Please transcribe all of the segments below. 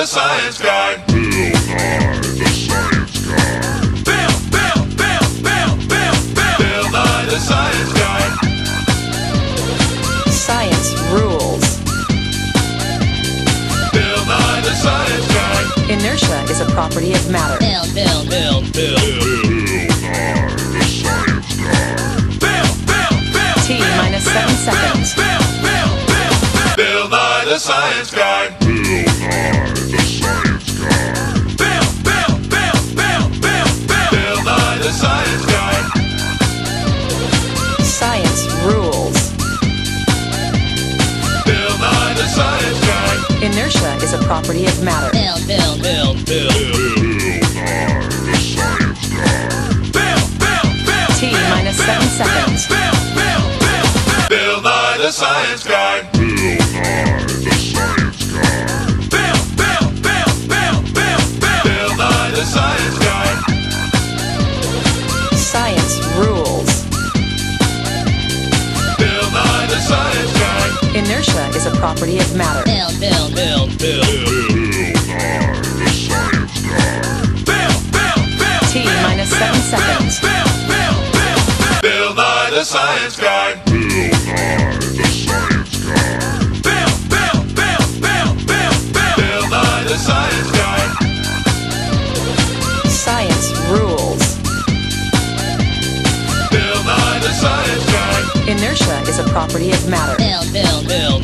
The Science Guy. Bill Nye, the Science Guy. Bill. Bill Nye, the Science Guy. Science rules. Bill Nye, the Science Guy. Inertia is a property of matter. Bill. T minus 7 seconds. Bill Nye, the Science Guy. Bill Nye, the Science Guy. Bill. Bill Nye, the Science Guy. Science rules. Bill Nye, the Science Guy. Inertia is a property of matter. Bill. The Science Guy. Bill Nye, the Science Guy. Bill. Bill Nye, the Science Guy. Science rules. Bill Nye, the Science Guy. Inertia is a property of matter. Bill Nye, the Science Guy. Bill. T minus 7 seconds. Bill Nye, the Science Guy. Science rules. Bill Nye, the Science Guy. Inertia is a property of matter. Bill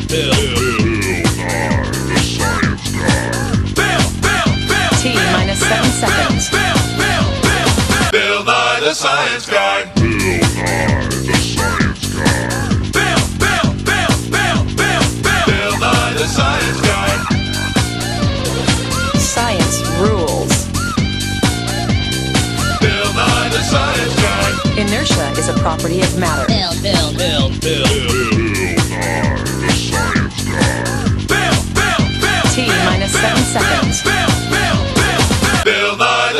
Nye, the Science Guy. Bill. T minus 7 seconds. Bill Nye, the Science Guy. Bill Nye, the Science Guy. Bill. Bill Nye, the Science Guy. Science rules.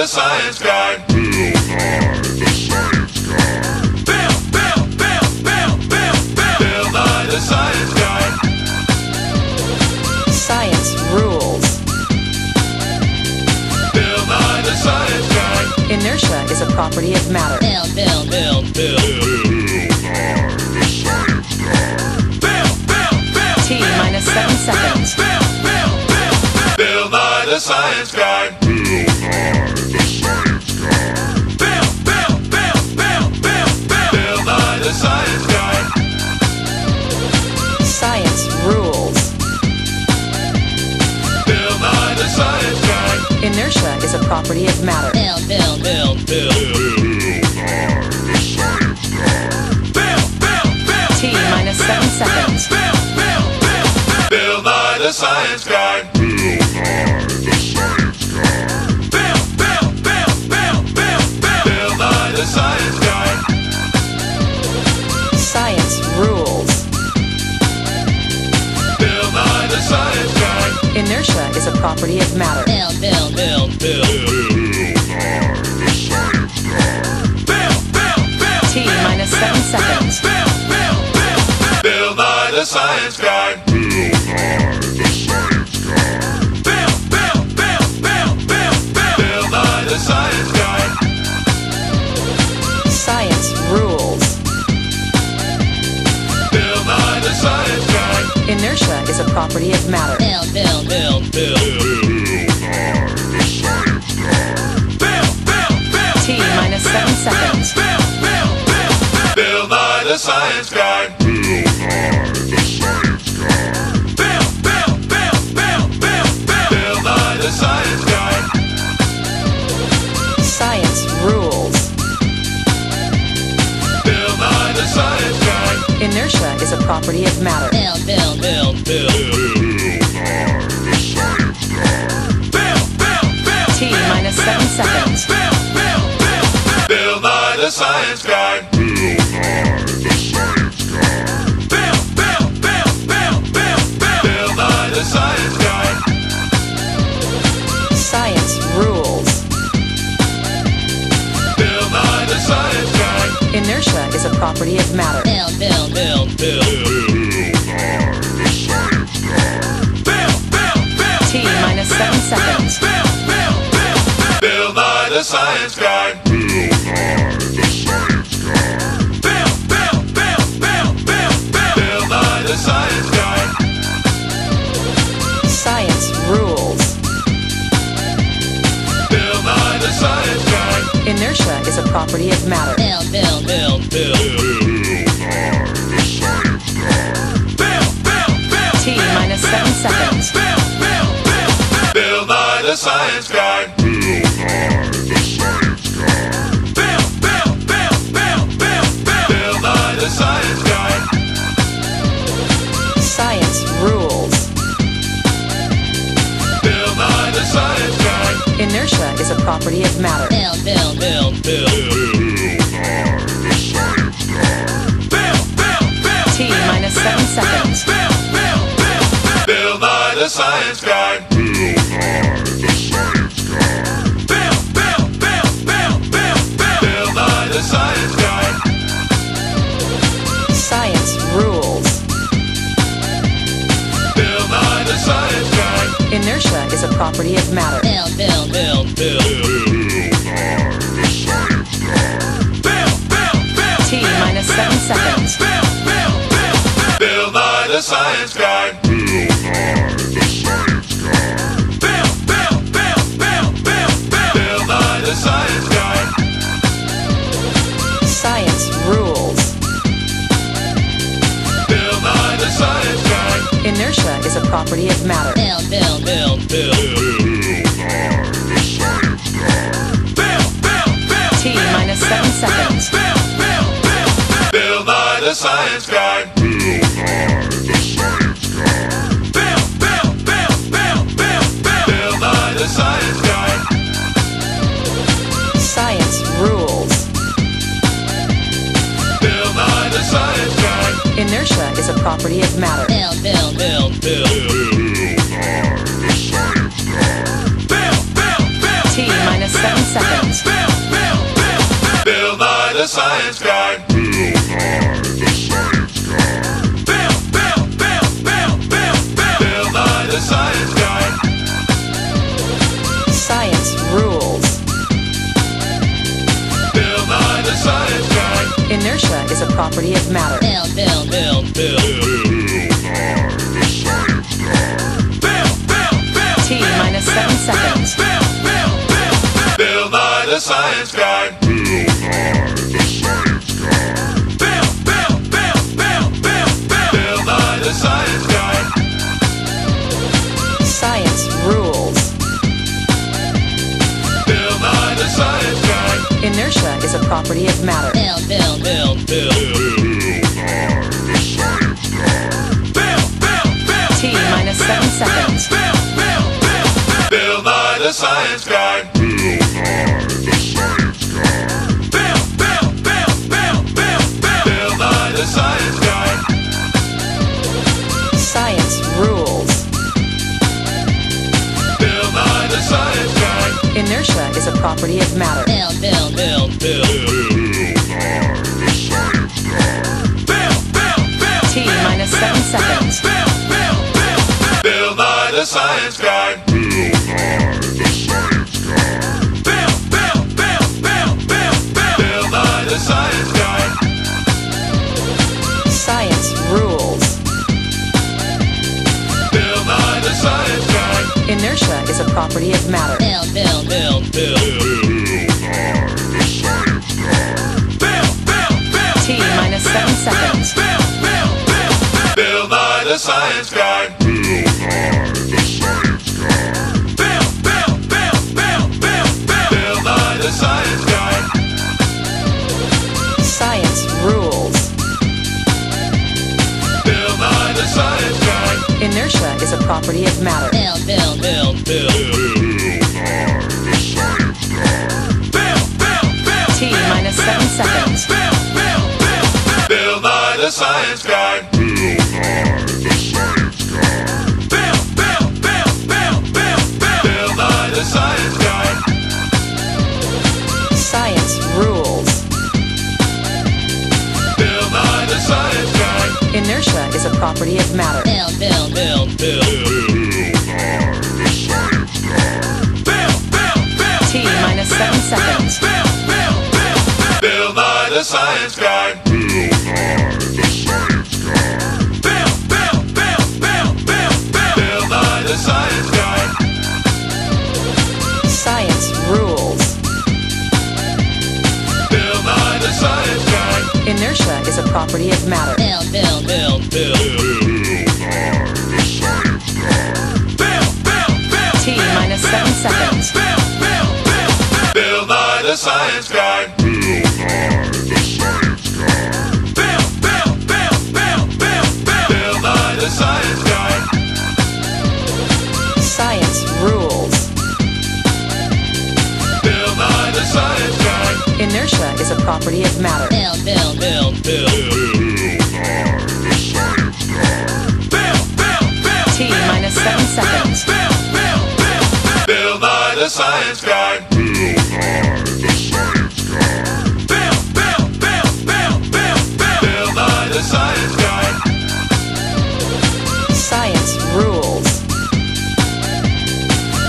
Science Guy. Inertia is a property of matter. Bill Nye, the Science Guy. Bill. T minus 7 seconds. Bill Nye, the Science Guy. Bill Nye, the Science Guy. Bill. Bill Nye, the Science Guy. Science rules. Bill Nye, the Science Guy. Inertia is a property of matter. Bill Nye, the Science Guy. Bill. T minus 7 seconds. Bill Nye, the Science Guy. Bill Nye, the Science Guy. Bill. Bill Nye, the Science Guy. Science rules. Bill Nye, the Science Guy. Inertia is a property of matter. Bill Nye, the Science Guy. Bill. T minus 7 seconds. Bill Nye, the Science Guy. Bill Nye, the Science Guy. Bill Nye, the Science Guy. Science rules. Bill Nye, the Science Guy. Inertia is a property of matter. Bill. 7 seconds. Bill Nye, the Science Guy. Bill Nye, the Science Guy. Bill. Bill Nye, the Science Guy. Science rules. Bill Nye, the Science Guy. Inertia is a property of matter. Bill Nye, the Science Guy. Bill. T minus 7 seconds. Bill Nye, the Science Guy. Bill Nye, the Science Guy. Bill. Bill Nye, the Science Guy. Science rules. Bill Nye, the Science Guy. Inertia is a property of matter. Bill Nye, the Science Guy. Bill. T minus 7 seconds. Bill Nye, the Science Guy. Bill Nye, the Science Guy. Bill. Bill Nye, the Science Guy. Science rules. Bill Nye, the Science Guy. Inertia is a property of matter. Bill Nye, the Science Guy. Bill. T minus 7 seconds. Science Guy. Bill Nye, the Science Guy. Bill, Bill, Bill, Bill, Bill, Bill. Bill Nye, the Science Guy. Science rules. Bill Nye, the Science Guy. Inertia is a property of matter. Bill, Bill, Bill, Bill, Bill, Bill Nye, the Science Guy. Bill, Bill, Bill, Bill. T minus 7 seconds. Bill, Bill, Bill, Bill, Bill Nye, the Science Guy. Science rules. Bill Nye, the Science Guy. Inertia is a property of matter. Bill, Bill, Bill, Bill, Bill, Nye, the Science Guy. Bill, Bill, Bill, T minus 7 seconds. Bill, Bill, Bill, Bill Nye, the Science Guy. Bill Nye, the Science Guy. Bill, Bill, Bill, Bill, Bill, Bill, Bill Nye, the Science Guy. Science rules. Inertia is a property of matter. Bill, Bill, Bill, Bill, Bill Nye, the Science Guy. Bill, Bill, Bill, T minus 7 seconds. Bill, Bill, Bill, Bill Nye, the Science Guy. Bill Nye, the Science Guy. Bill, Bill, Bill, Bill, Bill, Bill, Bill Nye, the Science Guy. Science rules. Bill Nye, the Science Guy. Inertia is a property of matter. Bill, Bill, Bill, Bill, Bill, Nye, the Science Guy. Bill, Bill, Bill, T minus 7 seconds. Bill, Bill, Bill, Bill Nye, the Science Guy. Bill Nye, the Science Guy. Bill, Bill, Bill, Bill, Bill, Bill, Bill Nye, the Science Guy. Science rules. Bill Nye, the Science Guy. Inertia is a property of matter. Bill, Bill, Bill, Bill, Bill, Bill. T minus 7 seconds. Bill, Bill, Bill, Bill, Bill Nye, the Science Guy. Bill Nye, the Science Guy. Bill, Bill, Bill, Bill, Bill, Bill, Bill Nye, the Science Guy. Science rules. Bill Nye, the Science Guy. Inertia is a property of matter. Bill, Bill, Bill, Bill, Bill Nye, the Science Guy. Bill, Bill, Bill, T minus 7 seconds. Bill, Bill, Bill, Bill Nye, the Science Guy. Bill Nye, the Science Guy. Bill, Bill, Bill, Bill, Bill, Bill, Bill Nye, the Science Guy. Science rules. Bill Nye, the Science Guy. Inertia is a property of matter. Bill, Bill, Bill, Bill, Bill Nye, the Science Guy. Bill, Bill, Bill, T minus 7 seconds. Bill, Bill, Bill, Bill, Bill Nye, the Science Guy. Bill Nye, the Science Guy. Bill, Bill, Bill, Bill, Bill, Bill, Bill Nye, the Science Guy. Science rules. Bill Nye, the Science Guy. Inertia is a property of matter. Bill, Bill, Bill, Bill, Bill Nye, the Science Guy. Bill, Bill, Bill, T minus 7 seconds. Bill, Bill, Bill, Bill, Bill Nye, the Science Guy. Bill Nye, the Science Guy. Bill, Bill, Bill, Bill, Bill, Bill, Bill Nye, the Science Guy. Science rules. Bill Nye, the Science Guy. Inertia is a property of matter. Bill, Bill, Bill, Bill, Bill Nye, the Science Guy. Bill, Bill, Bill, T minus 7 seconds. Bill, Bill, Bill, Bill Nye, the Science Guy. Bill Nye, the Science Guy. Bill, Bill, Bill, Bill, Bill, Bill, Bill Nye, the Science Guy. Science rules. Bill Nye, the Science Guy. Inertia is a property of matter. Bill, Bill, Bill, Bill, Bill Nye, the Science Guy. Bill, Bill, Bill, T minus 7 seconds. Bill, Bill, Bill, Bill, Bill Nye, the Science Guy. Bill Nye, the Science Guy. Bill, Bill, Bill, Bill, Bill, Bill, Bill Nye, the Science Guy. Science rules. Bill Nye, the Science Guy. Inertia is a property of matter. Bill, Bill, Bill, Bill, Bill Nye, the Science Guy. Bill, Bill, Bill, T minus 7 seconds. is a property of matter. Bill Nye, the Science Guy. Bill. T minus 7 seconds. Bill Nye, the Science Guy. Bill Nye, the Science Guy. Bill Nye, the Science Guy. Science rules. Bill Nye, the Science Guy. Inertia is a property of matter. Bill Nye, the Science Guy. T minus 7 seconds. Bill Nye, the Science Guy. Bill Nye, the Science Guy. Bill Nye, the Science Guy. Science rules.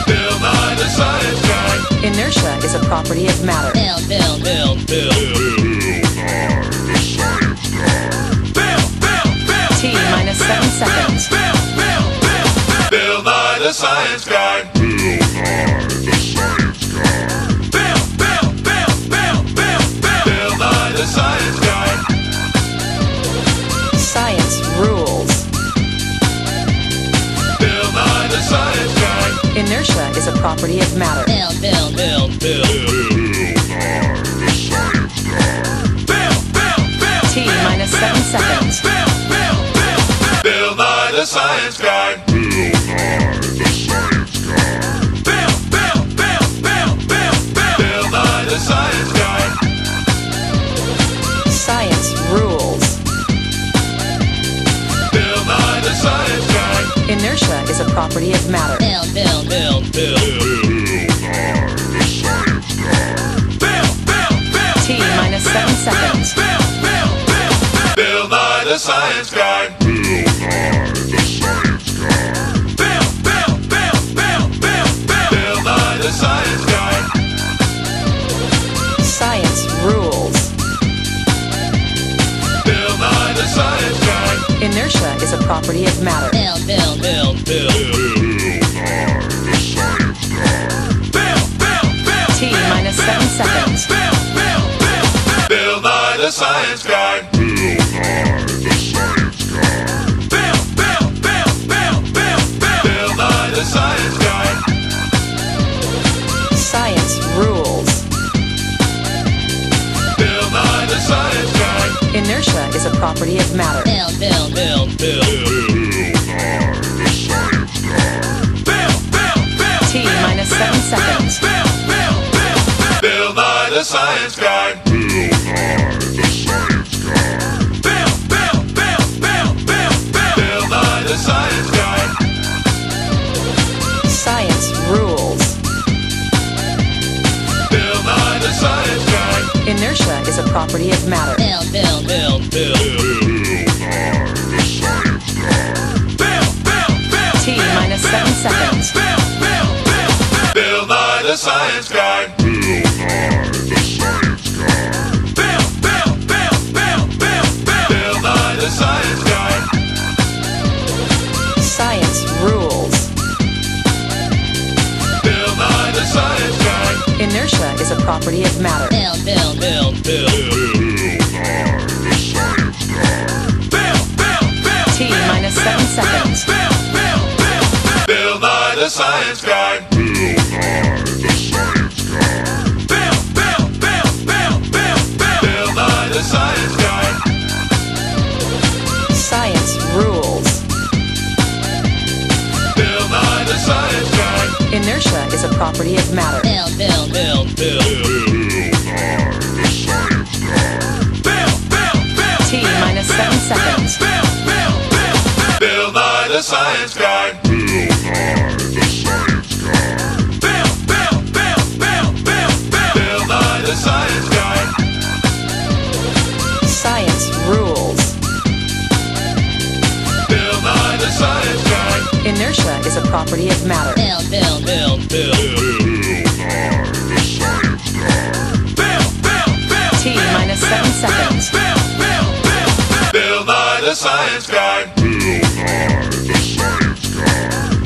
Bill Nye, the Science Guy. Inertia is a property of matter. Bill Nye, the Science Guy. T minus 7 seconds. Bill Nye, the Science Guy. Bill Nye, the Science Guy. Bill Nye, the Science Guy. Science rules. Bill Nye, the Science Guy. Inertia is a property of matter. Bill Nye, the Science Guy. T minus 7 seconds. Bill Nye, the Science Guy. Bill Nye, the Science Guy. Bill Nye, the Science Guy. Science rules. Bill Nye, the Science Guy. Inertia is a property of matter. Bill Nye, the Science Guy. T minus 7 seconds. Bill Nye, the Science Guy. Science rules. Bill Nye, the Science Guy. Inertia is a property of matter. Bill Nye, the Science Guy. T minus 7 seconds. Bill Nye, the Science Guy. Bill Nye, the Science Guy. Bill Nye, the Science Guy. Science rules. Inertia is a property of matter. Bill Nye, the Science Guy. T minus 7 seconds. Bill Nye, the Science Guy. Bill Nye, the Science Guy. Bill Nye, the Science Guy. Science rules. Bill Nye, the Science Guy. Inertia is a property of matter. Bill Nye, the Science Guy. T minus 7 seconds. Bill Nye, the Science Guy. Bill Nye, the Science Guy. Bill Nye, the Science Guy. Science rules. Bill Nye, the Science Guy. Inertia is a property of matter. Bill Nye, the Science Guy. T minus 7 seconds. Bill Nye, the Science Guy. Bill Nye, the Science Guy. Bill Nye, the Science Guy. Science rules. Bill Nye, the Science Guy. Inertia is a property of matter. Bill Nye, the Science Guy. T minus 7 seconds. Bill Nye, the Science Guy. Bill Nye, the Science Guy. Bill Nye, the Science Guy. Science rules. Bill Nye, the Science Guy. Inertia is a property of matter. Bill Nye, the Science Guy. T minus 7 seconds. Bill Nye, the Science Guy.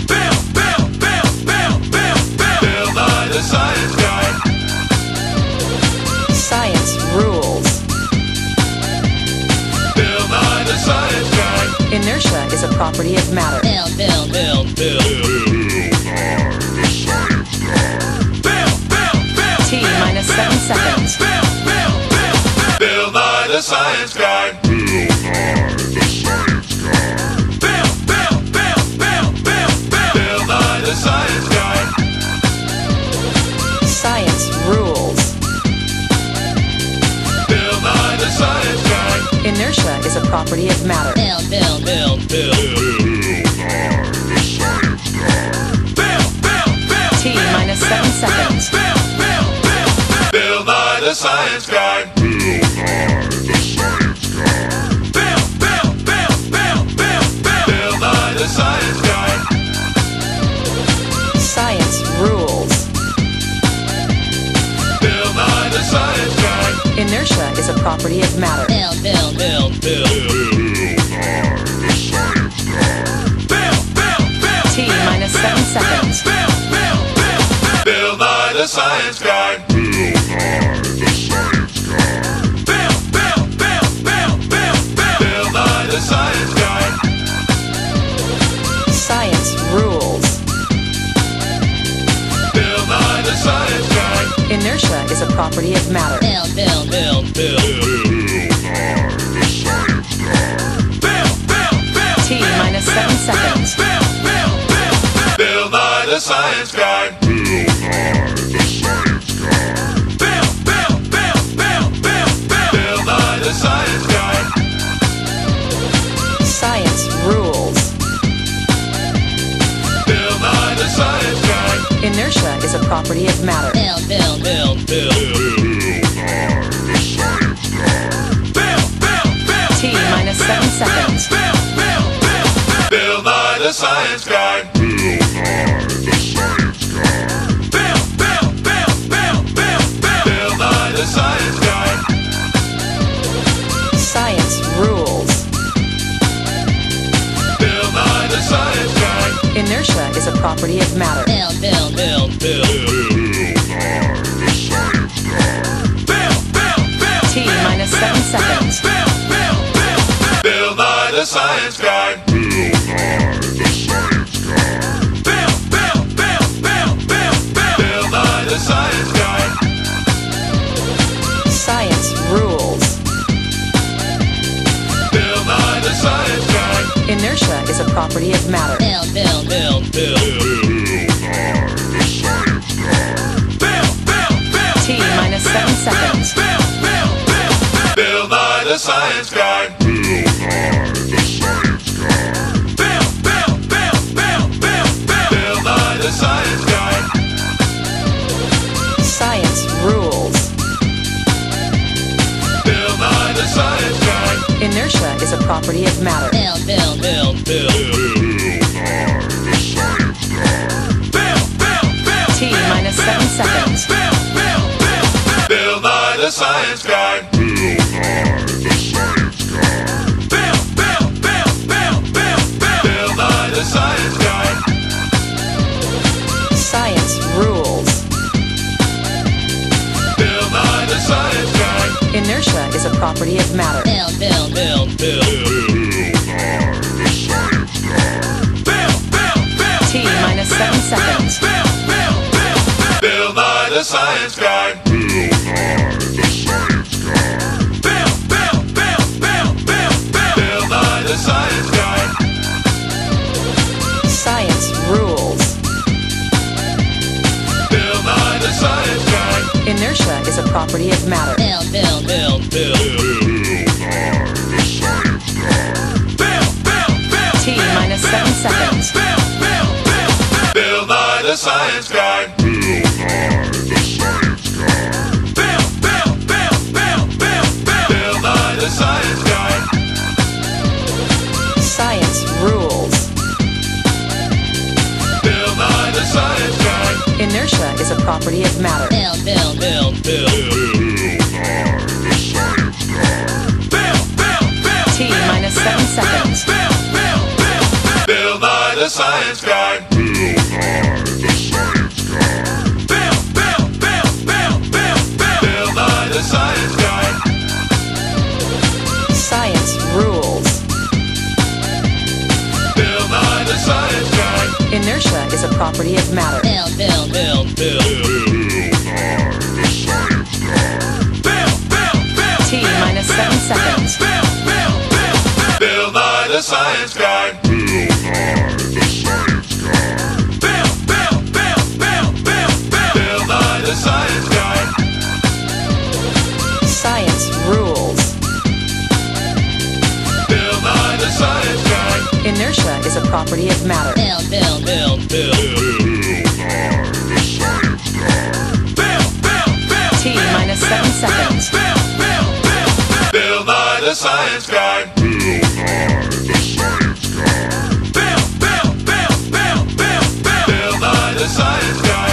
Bill Nye, the Science Guy. is a property of matter. Bill Nye, the Science Guy. Bill. T minus 7 seconds. Bill Nye, the Science Guy. Bill Nye, the Science Guy. Bill. Bill Nye, the Science Guy. Science rules. Bill Nye, the Science Guy. Inertia is a property of matter. Bill Nye, the Science Guy. T minus 7 seconds. Bill Nye, the Science Guy. Bill Nye, the Science Guy. Bill Nye, the Science Guy. Science rules. Bill Nye, the Science Guy. Inertia is a property of matter. Bill Nye, the Science Guy. T minus 7 seconds. Bill Nye, the Science Guy. Bill Nye, the Science Guy. Bill Nye, the Science Guy. Science rules. Bill Nye, the Science Guy. Inertia is a property of matter. Bill Nye, the Science Guy. T minus 7 seconds. Bill Nye, the Science Guy. Bill Nye, the Science Guy. Bill Nye, the Science Guy. Science rules. Bill Nye, the Science Guy. Inertia is a property of matter. Bill Nye, the Science Guy. T minus 7 seconds. Bill Nye, the Science Guy. Bill Nye, the Science Guy. Bill Nye, the Science Guy. Science rules. Bill Nye, the Science Guy. Inertia is a property of matter. Bill Nye, the Science Guy. T minus 7 seconds. Bill Nye, the Science Guy. Bill Nye, the Science Guy. Bill Nye, the Science Guy. Science rules. Bill Nye, the Science Guy. Inertia is a property of matter. Bill Nye, the Science Guy. T minus 7 seconds. Bill Nye, the Science Guy. Bill Nye, the Science Guy. Bill Nye, the Science Guy. Science rules. Bill Nye, the Science Guy. Inertia is a property of matter. Bill Nye, the Science Guy. T minus 7 seconds. Bill Nye, the Science Guy. Bill Nye, the Science Guy. Bill Nye, the Science Guy. Science rules. Bill Nye, the Science Guy. Inertia is a property of matter. Bill Nye, the Science Guy. T minus 7 seconds. Bill Nye, the Science Guy. Bill Nye, the Science Guy. Bill Nye, the Science Guy. Science rules. Bill Nye, the Science Guy. Inertia is a property of matter. Bill Nye, the Science Guy. T minus 7 seconds. Bill Nye, the Science Guy. Bill Nye, the Science Guy. Bill Nye, the Science Guy. Science rules. Bill Nye, the Science Guy. Inertia is a property of matter. Bill Nye, the Science Guy. T minus 7 seconds. Bill Nye, the Science Guy. Bill Nye, the Science Guy. Bill Nye, the Science Guy. Science rules. Bill Nye, the Science Guy. T minus 7 seconds. Bill Nye, the Science Guy. Bill Nye, the Science Guy. Bill Nye, the Science Guy. Science rules. Bill Nye, the Science Guy. Inertia is a property of matter. Bill Nye, the Science Guy. T minus 7 seconds. Bill Nye, the Science Guy. Bill Nye, the Science Guy. Bill Nye, the Science Guy.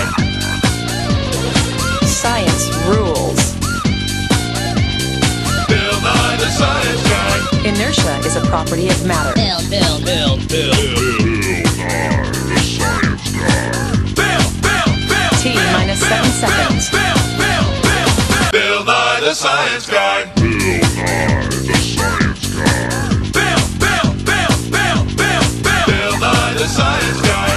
Science rules. Bill Nye, the Science Guy. Inertia is a property of matter. Bill Nye, the Science Guy. T minus 7 seconds. Bill Nye, the Science Guy. Bill Nye, the Science Guy. Bill Nye, the Science Guy.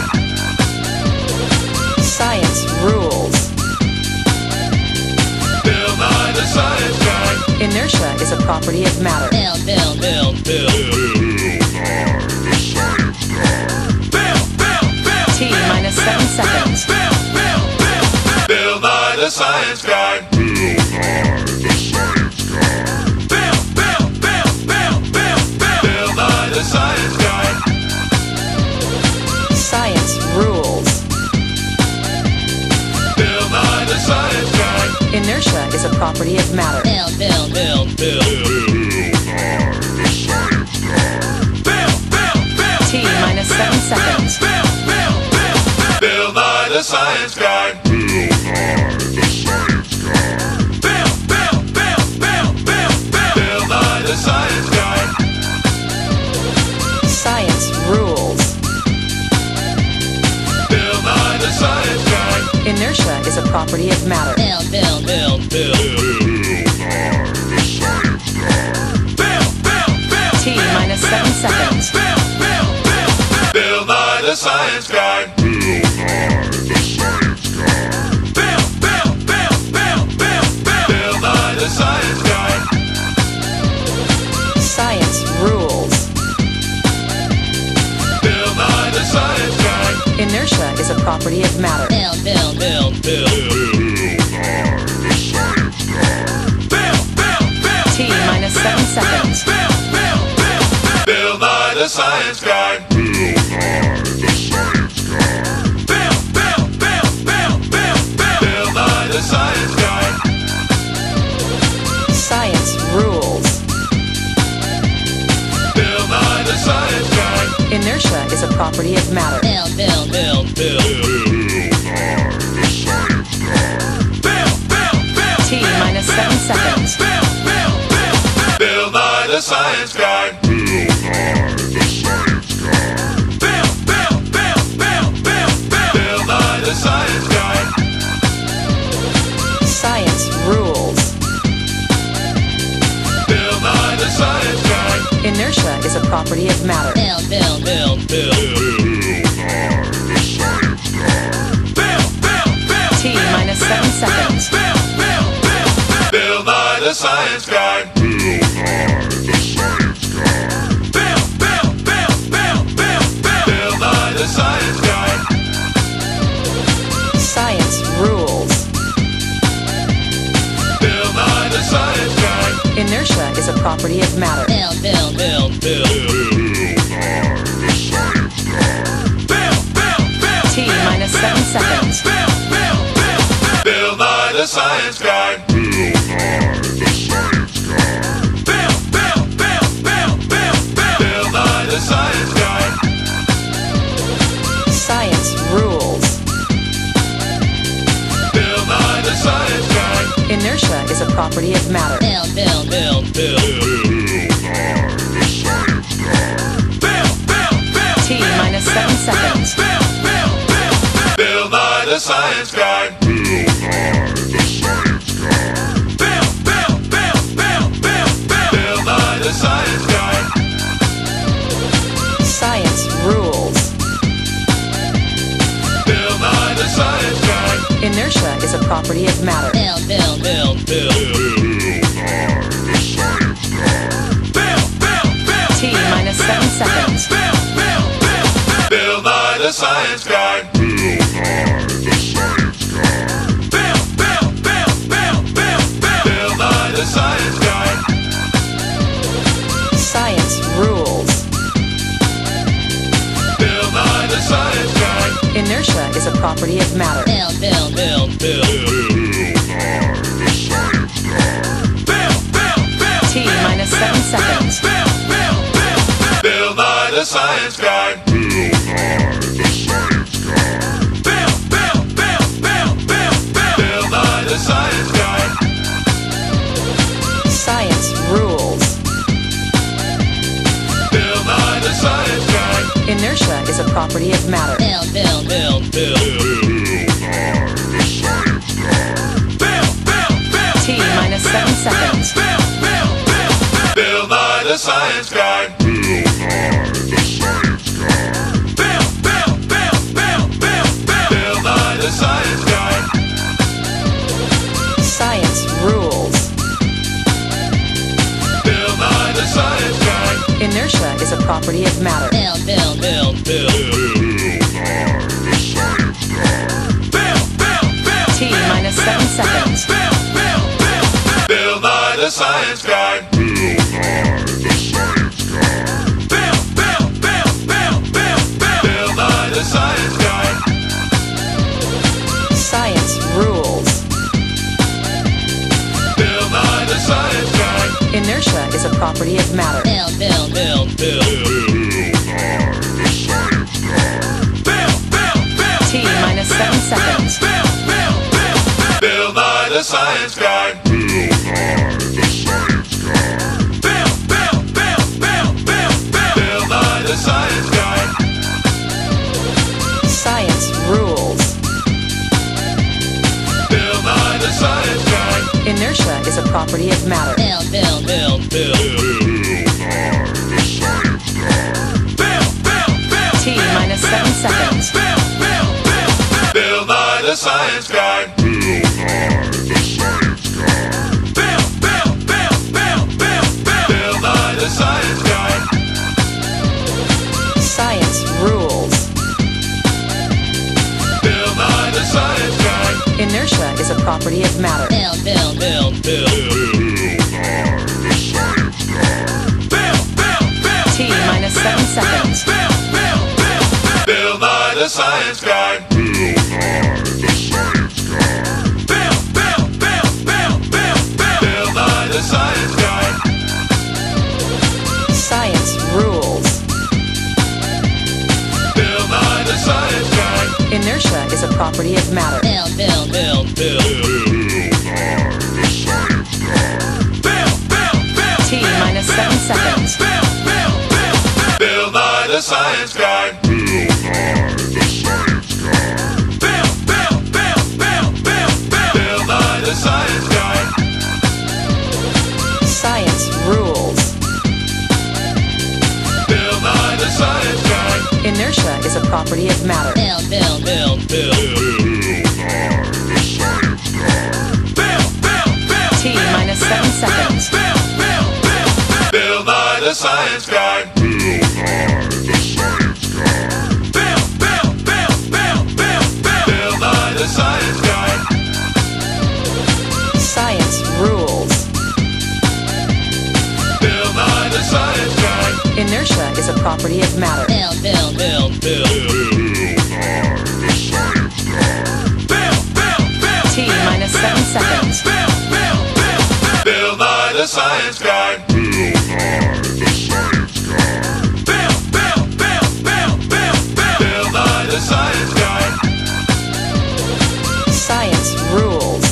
Science rules. Bill Nye, the Science Guy. Inertia is a property of matter. Bill Nye, the Science Guy. T minus 7 seconds. Bill Nye, the Science Guy. Bill Nye, the Science Guy. Bill Nye, the Science Guy. Science rules. Bill Nye, the Science Guy. Inertia is a property of matter. Bill Nye, the Science Guy. T minus 7 seconds. Bill Nye, the Science Guy. Bill Nye, the Science Guy. Bill Nye, the Science Guy. Science rules. Bill Nye, the Science Guy. Inertia is a property of matter. Bill Nye, the Science Guy. T minus 7 seconds. Bill Nye, the Science Guy. Bill Nye, the Science Guy. Bill Nye, the Science Guy. Science rules. Bill Nye, the Science Guy. Inertia is a property of matter. Bill Nye, the Science Guy. T minus 7 seconds. Bill Nye, the Science Guy. Bill Nye, the Science Guy. Bill Nye, the Science Guy. Science rules. Bill Nye, the Science Guy. Inertia is a property of matter. Bill Nye, the Science Guy. T minus 7 seconds. Bill Nye, the Science Guy. Bill Nye, the Science Guy. Bill Nye, the Science Guy. Science rules. Bill Nye, the Science Guy. Inertia is a property of matter. Bill Nye, the Science Guy. T minus 7 seconds. Bill Nye, the Science Guy. Bill Nye, the Science Guy. Bill Nye, the Science Guy. Science rules. Bill Nye, the Science Guy. Inertia is a property of matter. Bill Nye, the Science Guy. T minus 7 seconds. Bill Nye, the Science Guy. Bill Nye, the Science Guy. Bill Nye, the Science Guy. Science rules. Bill Nye, the Science Guy. Inertia is a property of matter. Bill Nye, the Science Guy. T minus 7 seconds. Bill Nye, the Science Guy. Bill Nye, the Science Guy. Bill Nye, the Science Guy. Science rules. Bill Nye, the is a property of matter. Bill Nye, the science guy. T minus 7 seconds. Bill Nye, the science guy. Bill Nye, the science guy. Bill Nye, the science guy. Science rules. Bill Nye, the science guy. Inertia is a property of matter. Bill Nye, the science guy. T minus 7 seconds. Bill Nye, the science guy. Bill Nye, the science guy. Bill Nye, the science guy. Science rules. Bill Nye, the science guy. Inertia is a property of matter. Bill Nye, the science guy. T minus 7 seconds. Bill Nye, the science guy. Bill Nye, the science guy. Bill Nye, the science guy. Science rules. Bill Nye, the science guy. Inertia is a property of matter. Bill Nye, the science guy. T minus 7 seconds. Bill Nye, the science guy. Bill Nye, the science guy. Bill Nye, the science guy. Science rules. Bill Nye, the science guy. Inertia is a property of matter. Bill Nye, the science guy. T minus 7 seconds. Bill Nye, the science guy. Science rules. Bill Nye, the science guy. Inertia is a property of matter. Bill Nye, the science guy. T minus 7 seconds. Bill Nye, the science guy. Bill Nye, the science guy. Bill Nye, the science guy. Science rules. Inertia is a property of matter. Bill Nye, the science guy. T minus 7 seconds. Bill Nye, the science guy. Bill Nye, the science guy. Bill Nye, the science guy. Science rules. Bill Nye, the science guy. Inertia is a property of matter. Bill Nye, the science guy. T minus 7 seconds. Bill Nye, the science guy. Bill Nye, the science guy. Bill Nye, the science guy. Science rules. Bill Nye, the science guy. Inertia is a property of matter. Bill Nye, the science guy. T minus 7 seconds. Bill Nye, the science guy. Bill Nye, the science guy. Bill Nye, the science guy. Science rules.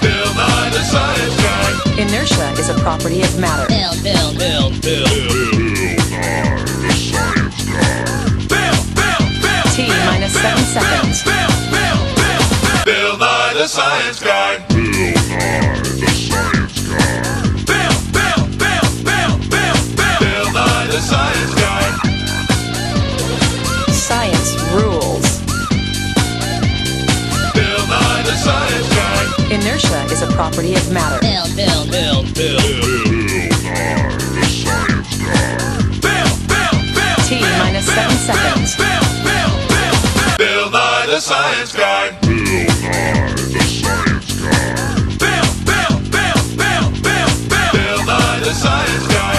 Bill Nye, the science guy. Inertia is a property of matter. Bill Nye, the science guy. T minus 7 seconds. Bill Nye, the science guy. Bill Nye, the science guy. Bill Nye, the science guy. Science rules. Bill Nye, the science guy. Inertia is a property of matter. Bill Nye, the science guy. T minus 7 seconds. Bill Nye, the science guy. Bill Nye, the science guy. Bill Nye, the science guy. Science rules. property of matter. Bill Nye, the Science Guy. T minus 7 seconds. Bill Nye, the Science Guy. Bill Nye, the Science Guy. Bill Nye, the Science Guy.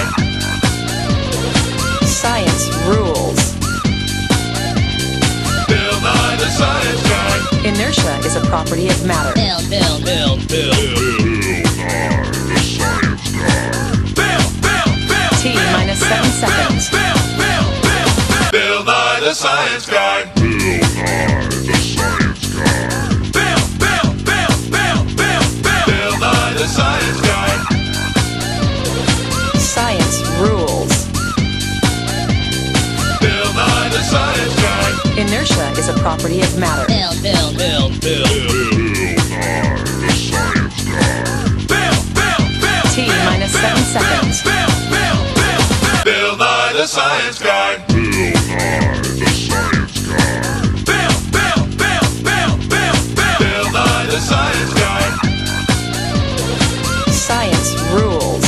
Science rules. Bill Nye, the Science Guy. Inertia is a property of matter. Bill Nye, the Science Guy. T minus 7 seconds. Bill Nye, the Science Guy. Bill Nye, the Science Guy. Bill Nye, the Science Guy. Science rules. Bill Nye, the Science Guy. Inertia is a property of matter. Bill Nye, the Science Guy. T minus 7 seconds. Bill Nye, the Science Guy. Bill Nye, the Science Guy. Bill Nye, the Science Guy. Science rules.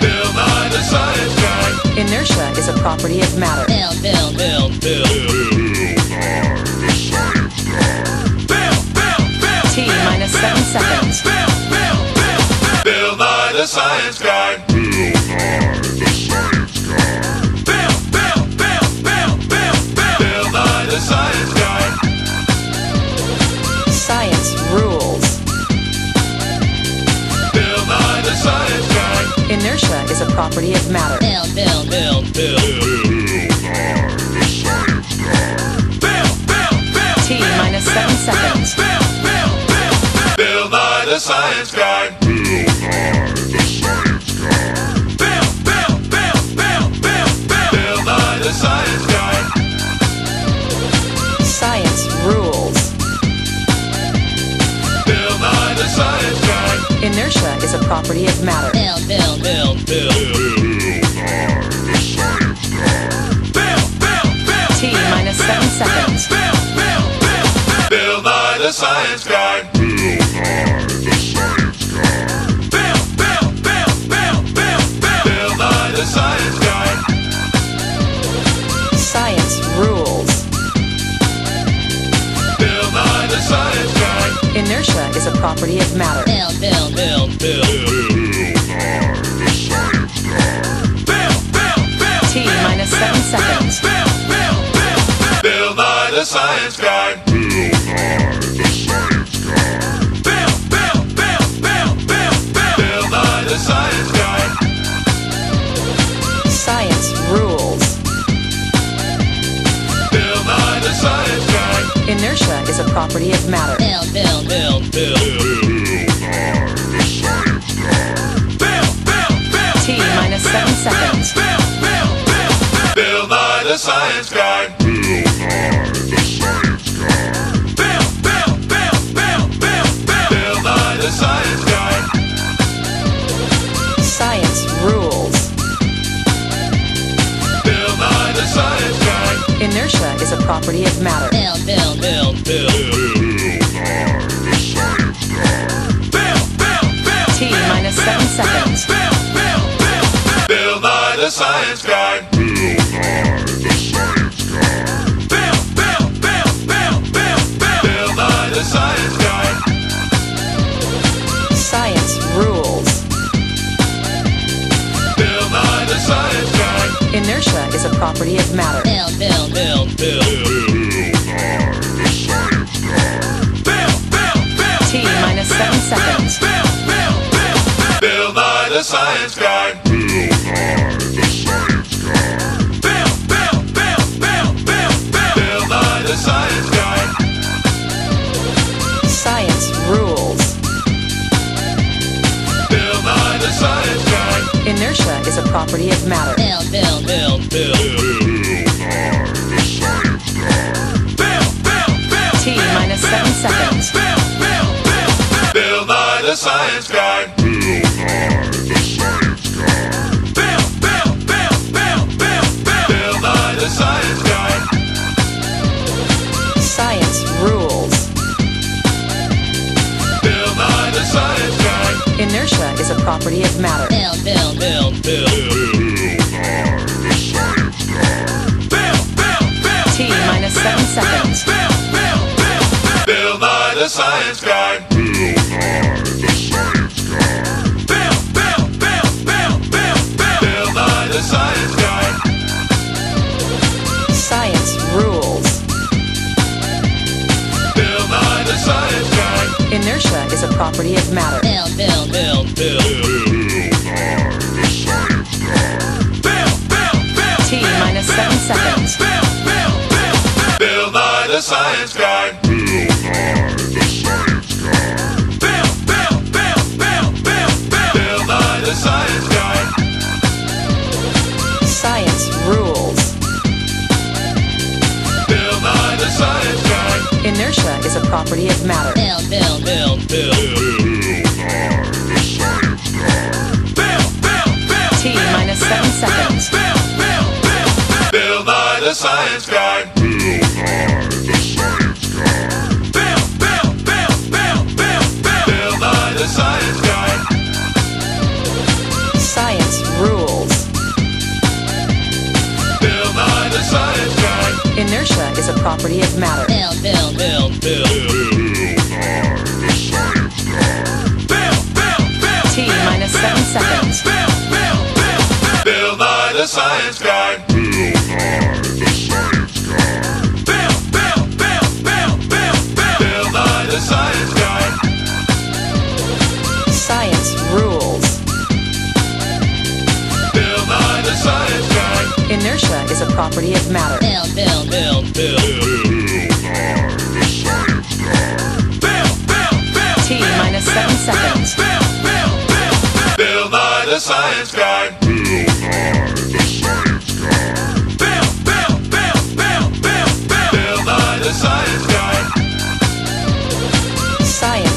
Bill Nye, the Science Guy. Inertia is a property of matter. Bill Nye, the Science Guy. T minus 7 seconds. Bill Nye, the Science Guy. Bill Nye, the Science Guy. Bill Nye, the Science Guy. Science rules. Bill Nye, the Science Guy. Inertia is a property of matter. Bill Nye, the Science Guy. T minus 7 seconds. Bill Nye, the Science Guy. Bill Nye, the Science Guy. Bill Nye, the Science Guy. Science rules. Bill Nye, the Science Guy. Inertia is a property of matter. Bill Nye, the Science Guy. T minus 7 seconds. Bill Nye, the Science Guy. Bill Nye, the Science Guy. Bill Nye, the Science Guy. Science rules. Bill Nye, the Science Guy. Inertia is a property of matter. Bill Nye, the Science Guy. T minus 7 seconds. Bill Nye, the Science Guy. Bill Nye, the Science Guy. Bill Nye, the Science Guy. Science rules. Bill Nye, the Science Guy. Inertia is a property of matter. Bill Nye, the Science Guy. T minus 7 seconds. Bill Nye, the Science Guy. Bill Nye, the Science Guy. Bill Nye, the Science Guy. Science rules. Bill Nye, the Science Guy. Inertia is a property of matter. Bill Nye, the Science Guy. T minus 7 seconds. Bill Nye, the Science Guy. Bill Nye, the Science Guy. Bill Nye, the Science Guy. Science rules. Bill Nye, the Science Guy. Inertia is a property of matter. Bill Nye, the Science Guy. T minus 7 seconds. Bill Nye, the Science Guy. Bill Nye, the Science Guy. Bill Nye, the Science Guy. Science rules. Bill Nye, the Science Guy. Inertia is a property of matter. Bill Nye, the Science Guy. T minus 7 seconds. Bill Nye, the Science Guy. Bill Nye, the Science Guy. Bill Nye, the Science Guy. Science rules. Inertia is a property of matter. Bill Nye, the science guy. Bill. T minus 7 seconds. Bill Nye, the science guy. Bill Nye, the science guy. Bill Nye, the science guy. Science rules. Bill Nye, the science guy. Inertia is a property of matter. Bill Nye, the science guy. T minus 7 seconds. Bill Nye, the science guy. Bill Nye, the science guy. Bill Nye, the science guy. Science rules. Bill Nye, the science guy. Inertia is a property of matter. Bill Nye, the science guy. T minus 7 seconds. Bill Nye, the science guy. Bill Nye, the science guy. Bill Nye, the science guy. Science rules. Bill Nye, the science guy. Inertia is a property of matter. Bill Nye, the science guy. T minus 7 seconds. Bill Nye, the science guy. Bill Nye, the science guy. Bill Nye, the science guy. Science rules. Bill Nye, the science guy. Inertia is a property of matter. Bill Nye, the science guy. T minus 7 seconds. Bill Nye, the science guy. Bill Nye, the science guy. Bill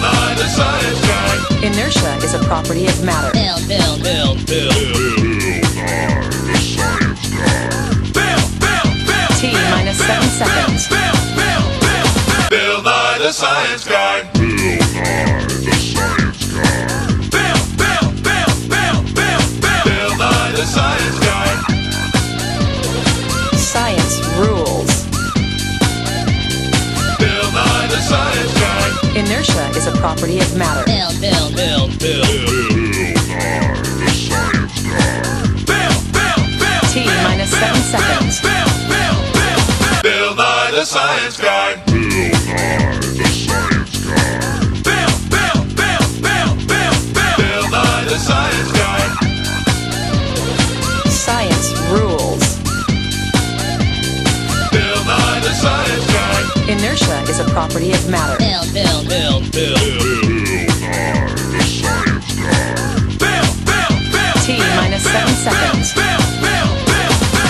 Nye, the science guy. Science rules. Bill Nye, the science guy. Inertia is a property of matter. Bill Nye, the science guy. T minus 7 seconds. Bill Nye, the science guy. Bill Nye, the science guy. Bill Nye, the science guy. Science rules. Bill Nye, the science guy. Inertia is a property of matter. Bill Nye, the science guy. T minus 7 seconds.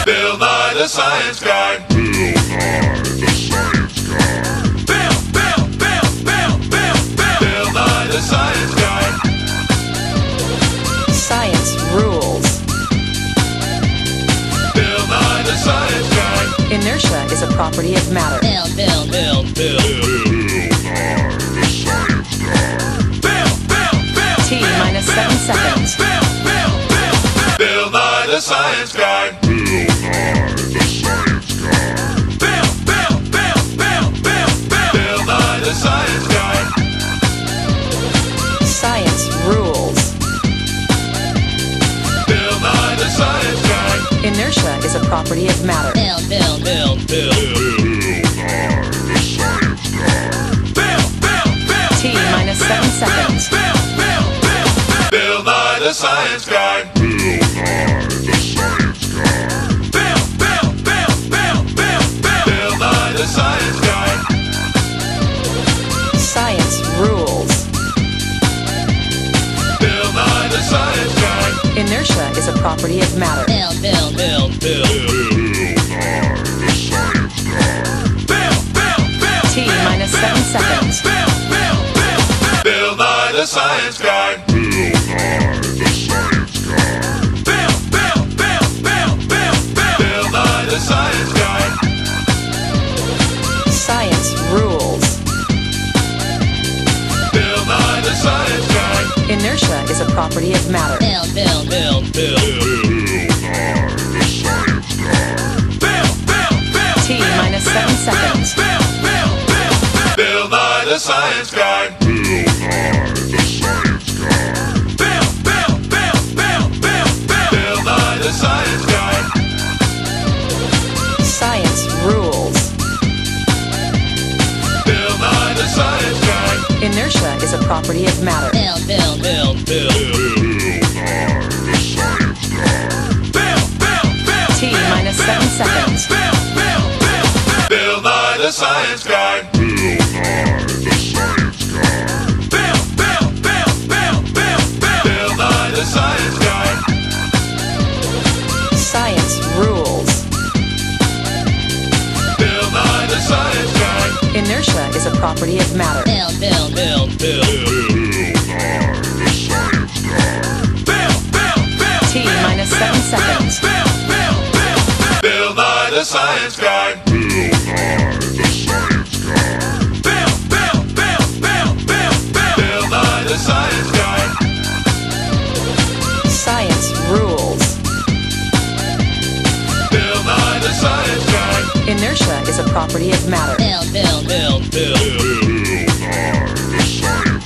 Bill Nye, the science guy. Bill Nye, the science guy. Bill Nye, the science guy. Science rules. Bill Nye, the science guy. Inertia is a property of matter. Bill Nye, the science guy. T minus 7 seconds. Bill Nye, the science guy. Bill Nye, the science guy. Bill Nye, the science guy. Science rules. Bill Nye, the science guy. Inertia is a property of matter. Bill Nye, the science guy. T minus 7 seconds. Bill Nye, the science guy. Bill Nye, the science guy. Bill Nye, the science guy. Science rules. Bill Nye, the science guy. Inertia is a property of matter. Bill Nye, the science guy. T minus 7 seconds. Bill Nye, the science guy. Bill Nye, the science guy. Bill Nye, the science guy. Science rules. Bill Nye, the science guy. Inertia is a property of matter. Bill Nye, the science guy. T minus 7 seconds. Bill Nye, the science guy. Bill Nye, the science guy. Bill Nye, the science guy. Science rules. as a property of matter. Bill Nye, the Science Guy. T minus 7 seconds. Bill Nye, the Science Guy. Bill Nye, the Science Guy. Bill Nye, the Science Guy. Science rules. Bill Nye, the Science Guy. Inertia is a property of matter. Bill Nye, the Science Guy. T minus 7 seconds. Bill Nye, the Science Guy. Bill Nye, the Science Guy. Bill Nye, the Science Guy. Science rules. Bill Nye, the Science Guy. Inertia is a property of matter. Bill Nye, the Science Guy. T minus 7 seconds. Bill Nye, the Science Guy. Science rules. Bill Nye, the Science Guy. Inertia is a property of matter. Bill Nye, the Science Guy.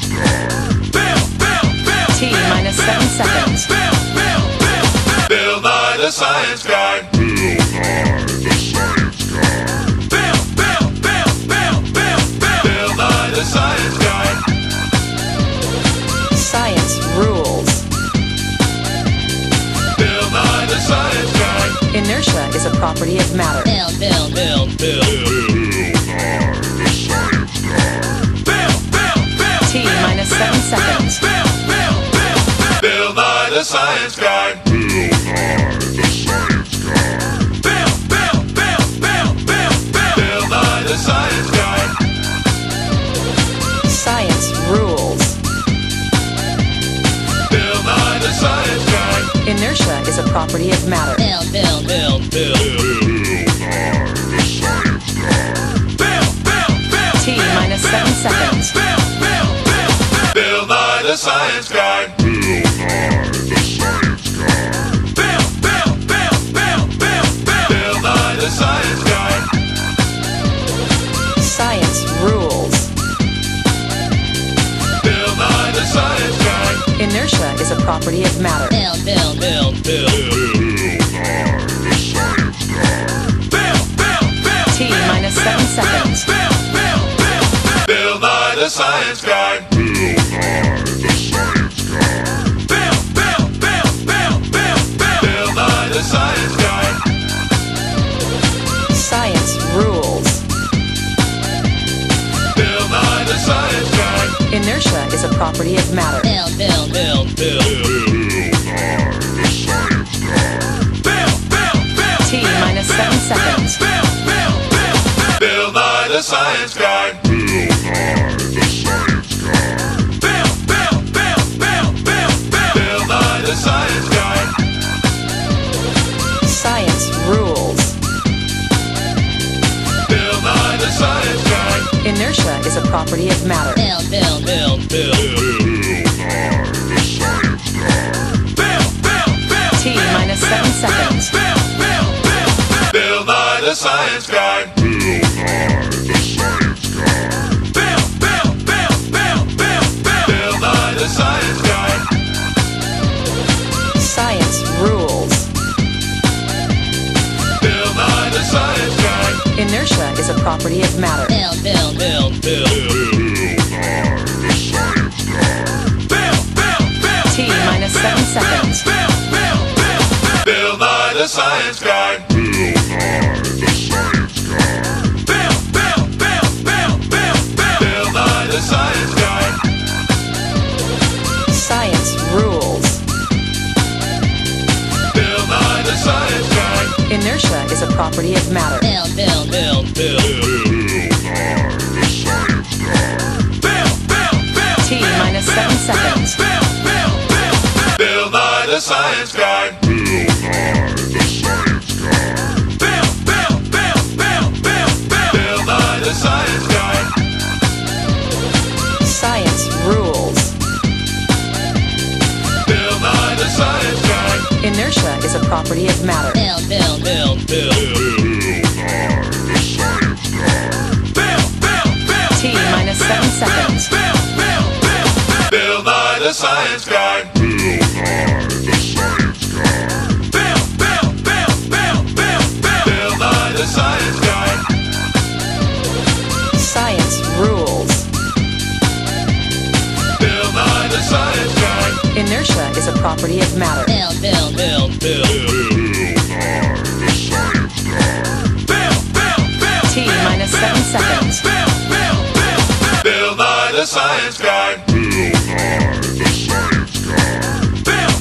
T minus 7 seconds. Bill Nye, the Science Guy. Bill Nye, the Science Guy. Bill Nye, the Science Guy. Science rules. Inertia is a property of matter. Bill Nye, the Science Guy. T minus 7 seconds. Bill Nye, the Science Guy. Bill Nye, the Science Guy. Bill Nye, the Science Guy. Science rules. Bill Nye, the Science Guy. Inertia is a property of matter. T minus 7 seconds. Bill Nye, the Science Guy. Bill Nye, the Science Guy. Bill Nye, the Science Guy. Science rules. Bill Nye, the Science Guy. Inertia is a property of matter. T minus 7 seconds. Bill Nye, the Science Guy. Bill Nye, the Science Guy. Bill Nye, the Science Guy. Science rules. Bill Nye, the Science Guy. Inertia is a property of matter. T minus 7 seconds. Bill Nye, the Science Guy. Bill Nye, the Science Guy. Bill Nye, the Science Guy. Science rules. Bill Nye, the Science Guy. Inertia is a property of matter. T minus 7 seconds. Bill Nye, the Science Guy. Bill Nye, the Science Guy. Bill Nye, the Science Guy. Science rules. Bill Nye, the Science Guy. Inertia is a property of matter. T minus 7 seconds. Bill Nye, the Science Guy. Bill Nye, the Science Guy. Bill Nye, the Science Guy. Science rules. Bill Nye, the Science Guy. Inertia is a property of matter. T minus 7 seconds. Bill Nye, the Science Guy. Bill Nye, the Science Guy. Bill Nye, the Science Guy. Science rules. property of matter. Bill Nye, the science guy. T minus 7 seconds. Bill Nye, the science guy. Bill Nye, the science guy. Bill Nye, the science guy. Science rules. Bill Nye, the science guy. Inertia is a property of matter. Bill Nye, the science guy. T minus 7 seconds. Bill Nye, the science guy. Bill Nye, the science guy. Bill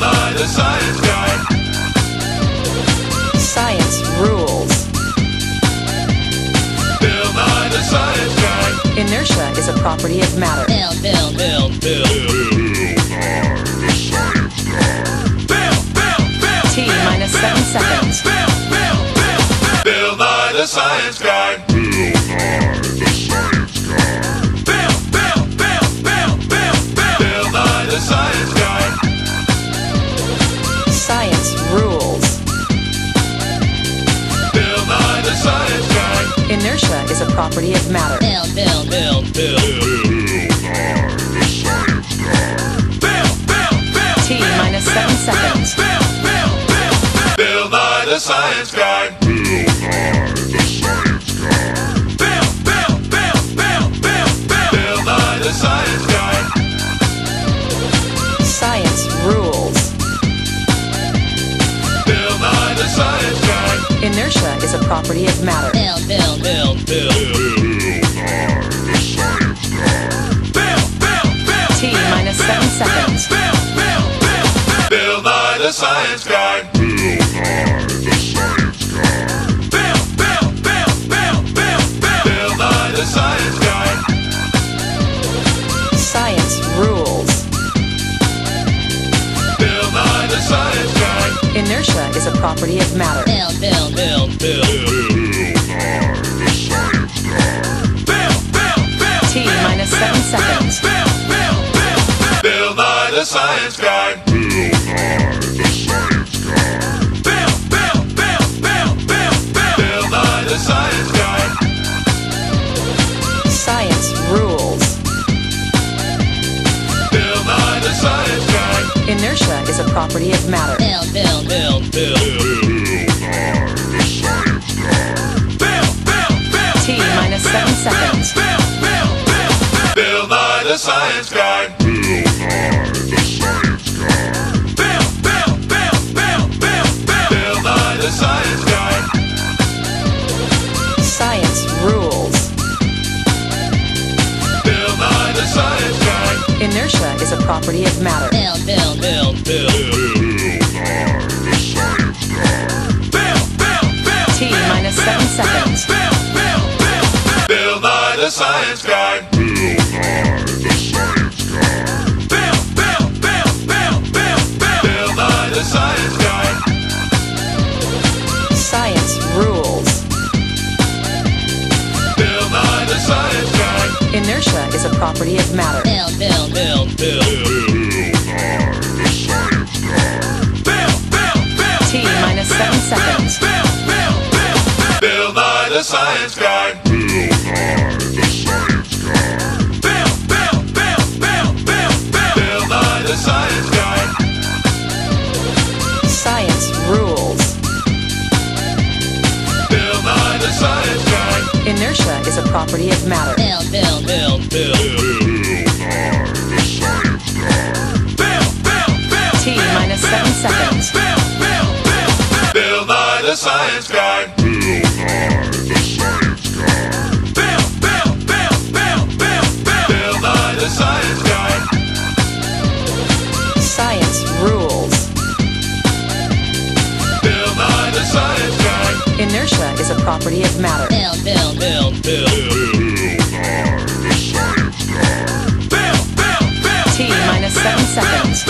Nye, the science guy. Science rules. Bill Nye, the science guy. Inertia is a property of matter. Bill Nye, the science guy. T minus 7 seconds. Bill Nye, the science guy. Bill Nye, the science guy. Bill Nye, the science guy. Science rules. Bill Nye, the science guy. Inertia is a property of matter. Bill Nye, the science guy. T minus 7 seconds. Bill Nye, the science guy. Science rules. Bill Nye, the science guy. Inertia is a property of matter. Bill Nye, the science guy. T minus 7 seconds. Bill Nye, the science guy. Bill Nye, the science guy. Bill Nye, the science guy. Science rules. Inertia is a property of matter. Bill Nye, the science guy. T minus 7 seconds. Bill Nye, the science guy. Bill Nye, the science guy. Bill Nye, the science guy. Science rules. Bill Nye, the science guy. Inertia is a property of matter. Bill Nye, the science guy. T minus 7 seconds. Bill Nye, the science guy. Bill Nye, the science guy. Bill Nye, the science guy. Science rules. Bill Nye, the science guy. Inertia is a property of matter. Bill Nye, the science guy. T minus 7 seconds. Bill Nye, the science guy. Bill Nye, the science guy. Bill Nye, the science guy. Science rules. Bill Nye, the science guy. Inertia is a property of matter. Bill Nye, the science guy. T minus 7 seconds.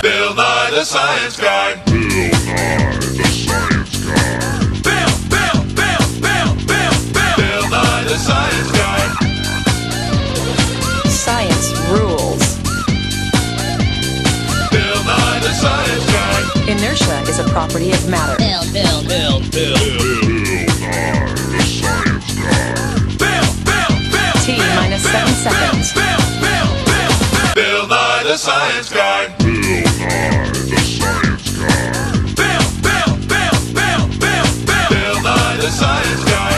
Bill Nye, the science guy. Bill Nye, the science guy. Bill Nye, the science guy. Science rules. Bill Nye, the science guy. Inertia is a property of matter. Bill Nye, the science guy. T minus 7 seconds. Bill Nye, the science guy. Bill Nye, the science guy. Bill Nye, the science guy. Science rules. Bill Nye, the science guy. Inertia is a property of matter. Bill Nye, the science guy. T minus 7 seconds. Bill Nye, the science guy. Bill Nye, the science guy. Bill Nye, the science guy. Science rules. inertia is a property of matter. Bill Nye, the science guy. Bill. T minus 7 seconds. Bill Nye, the science guy. Bill Nye, the science guy. Bill Nye, the science guy.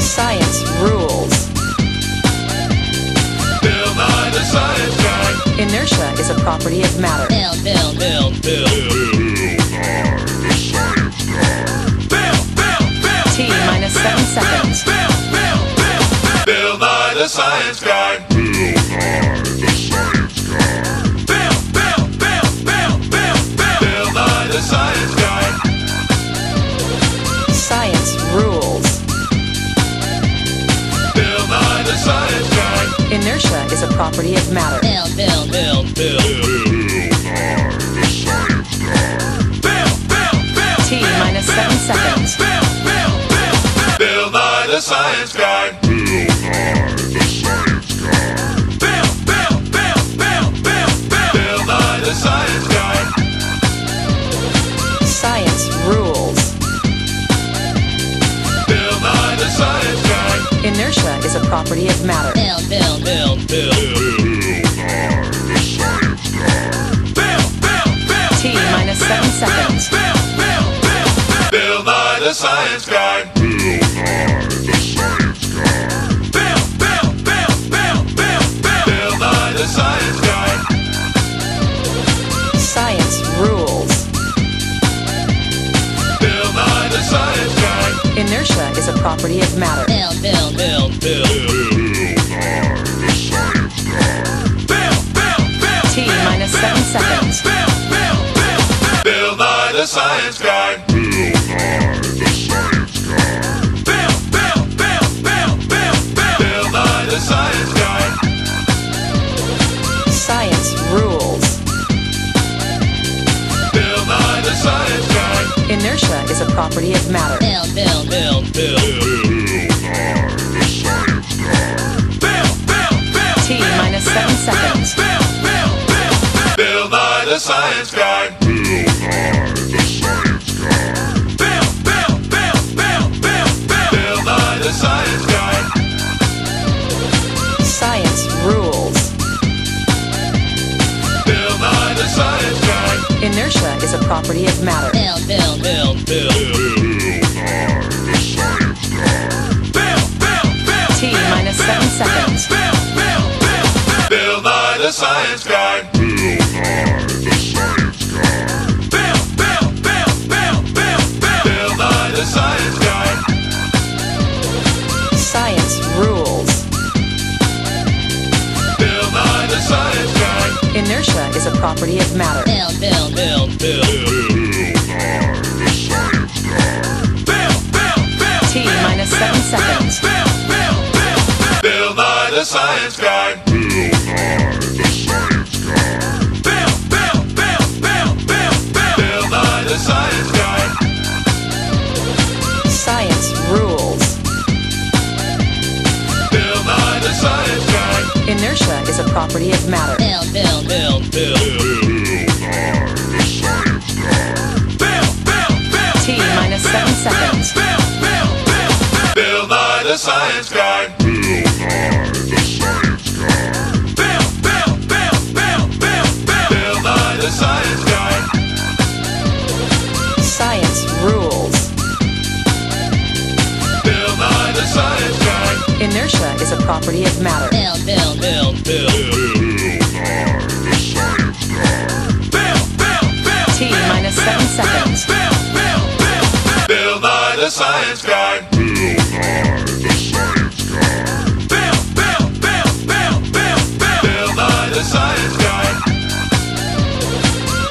Science rules. Bill Nye, the science guy. Inertia is a property of matter. Bill Nye, the science guy. T minus 7 seconds. Bill Nye, the science guy. Bill Nye, the science guy. Bill Nye, the science guy. Science rules. Bill Nye, the science guy. Inertia is a property of matter. Bill Nye, the science guy. T minus 7 seconds. Bill Nye, the science guy. Bill Nye, the science guy. Bill Nye, the science guy. Science rules. Bill Nye, the science guy. Inertia is a property of matter. Bill Nye, the science guy. T minus 7 seconds. Bill Nye, the science guy. Bill Nye, the science guy. Bill Nye, the science guy. Science rules. Bill Nye, the science guy. Inertia is a property of matter. Bill Nye, the science guy. T minus 7 seconds. Bill Nye, the science guy. Bill Nye, the science guy. Bill Nye, the science guy. Science rules. Bill Nye, the science guy. Inertia is a property of matter. Bill Nye, the science guy. T minus 7 seconds. Bill Nye, the science guy. Bill Nye, the science guy. Bill Nye, the science guy. Science rules. Bill Nye, the science guy. Inertia is a property of matter. Bill Nye, the science guy. T minus 7 seconds. Bill Nye, the science guy. Bill Nye, the science guy. Bill Nye, the science guy. Science rules. Bill Nye, the science guy. Inertia is a property of matter. Bill Nye, the science guy. T minus 7 seconds. Bill Nye, the science guy. Bill Nye, the science guy. Bill Nye, the science guy.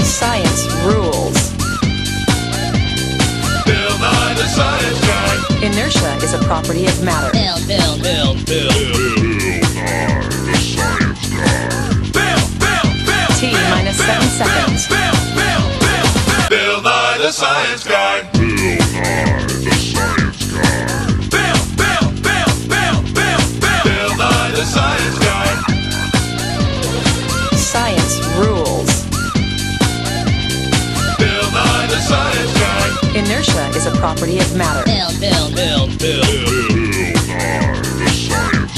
Science rules. Bill Nye, the science guy. Inertia is a property of matter. Bill Nye, the science guy. T minus 7 seconds. Bill Nye, the science guy. Bill Nye, the science guy. Bill Nye, the science guy. Science rules. Bill Nye, the science guy. Inertia is a property of matter. Bill Nye, the science guy. T minus 7 seconds. Bill Nye, the science guy. Bill Nye, the science guy. Bill Nye, the science guy. Science rules. Bill Nye, the science guy. Inertia is a property of matter. Bill Nye, the science guy. T minus 7 seconds. Bill Nye, the science guy. Bill Nye, the science guy. Bill Nye, the science guy. Science rules. inertia is a property of matter. Bill Nye, the science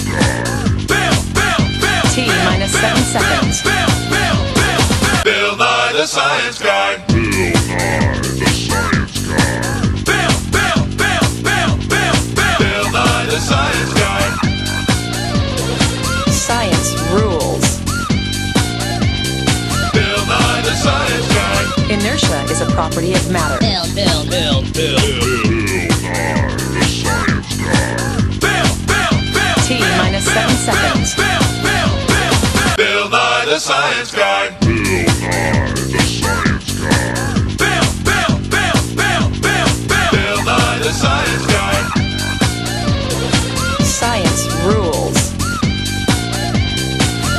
guy. Bill. T minus 7 seconds. Bill Nye, the science guy. Bill Nye, the science guy. Bill Nye, the science guy. Science rules. Bill Nye, the science guy. Inertia is a property of matter. Bill Nye, the science guy. T minus 7 seconds. Bill Nye, the science guy. Bill Nye, the science guy. Bill Nye, the science guy. Science rules.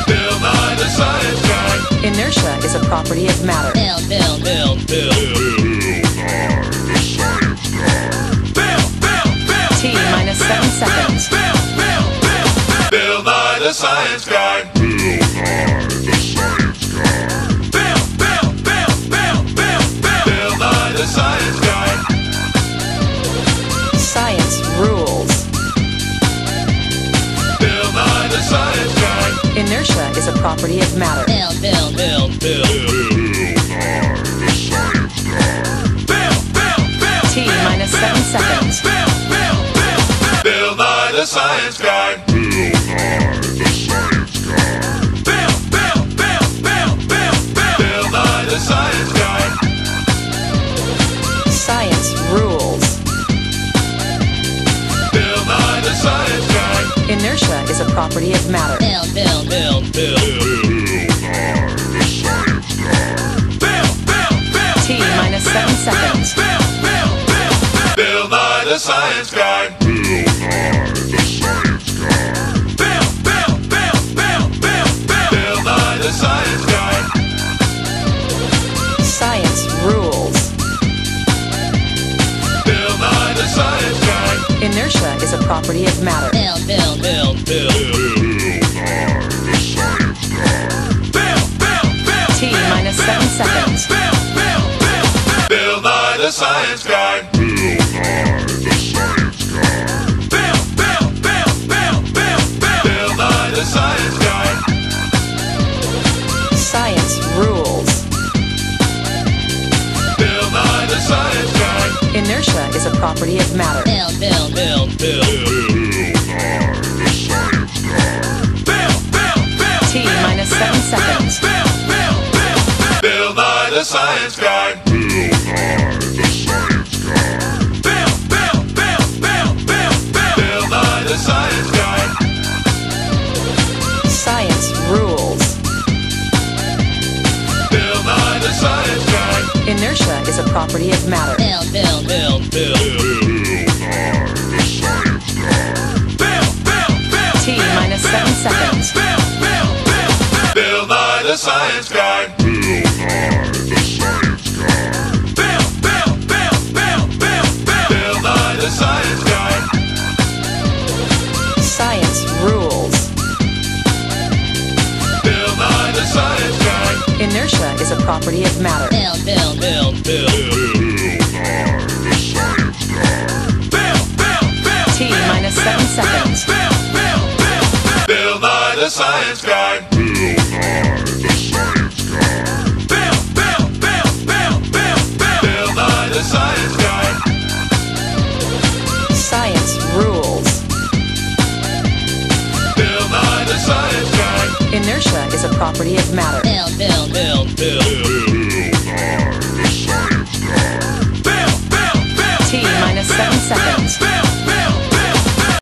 Bill Nye, the science guy. Inertia is a property of matter. Bill Nye, the science guy. T minus 7 seconds. Bill Nye, the science guy. Bill Nye, the science guy. Bill Nye, the science guy. Science rules. Bill Nye, the science guy. Inertia is a property of matter. Bill Nye, the science guy. T minus 7 seconds. Bill Nye, the science guy. Science rules. Bill Nye, the science guy. Inertia is a property of matter. Bill Nye, the science guy. T minus 7 seconds. Bill Nye, the science guy. Bill Nye, the science guy. Bill Nye, the science guy. Science rules. Inertia is a property of matter. Bill Nye, the science guy. T minus 7 seconds. Bill Nye, the science guy. Bill Nye, the science guy. Bill Nye, the science guy. Science rules. Bill Nye, the science guy. Inertia is a property of matter. Bill Nye, the science guy. T minus 7 seconds. Bill Nye, the science guy. Bill Nye, the science guy. Bill Nye, the science guy. Science rules. Bill Nye, the science guy. Inertia is a property of matter. Bill Nye, the science guy. T minus 7 seconds. Bill Nye, the science guy. Bill Nye, the science guy. Bill Nye, the science guy. Science rules. Bill Nye, the science guy. Inertia is a property of matter. Bill Nye, the science guy. T minus 7 seconds. Bill Nye, the science guy. Bill Nye, the science guy. Bill Nye, the science guy. Science rules. Bill Nye, the science guy. Inertia is a property of matter. Bill Nye, the science guy. T minus 7 seconds.